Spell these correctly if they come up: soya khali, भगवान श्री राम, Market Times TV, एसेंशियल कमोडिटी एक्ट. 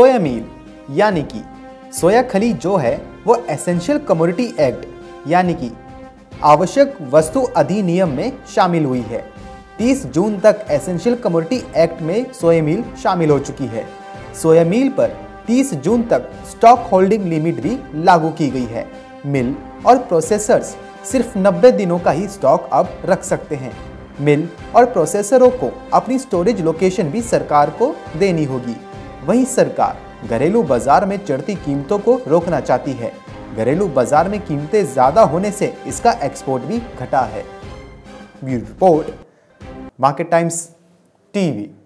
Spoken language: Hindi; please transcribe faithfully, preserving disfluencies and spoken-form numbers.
सोया मील यानी कि सोया खली जो है वो एसेंशियल कमोडिटी एक्ट यानी कि आवश्यक वस्तु अधिनियम में शामिल हुई है। तीस जून तक एसेंशियल कमोडिटी एक्ट में सोया मील शामिल हो चुकी है। सोया मील पर तीस जून तक स्टॉक होल्डिंग लिमिट भी लागू की गई है। मिल और प्रोसेसर्स सिर्फ नब्बे दिनों का ही स्टॉक अब रख सकते हैं। मिल और प्रोसेसरों को अपनी स्टोरेज लोकेशन भी सरकार को देनी होगी। वहीं सरकार घरेलू बाजार में चढ़ती कीमतों को रोकना चाहती है। घरेलू बाजार में कीमतें ज़्यादा होने से इसका एक्सपोर्ट भी घटा है। Bureau report, market times TV.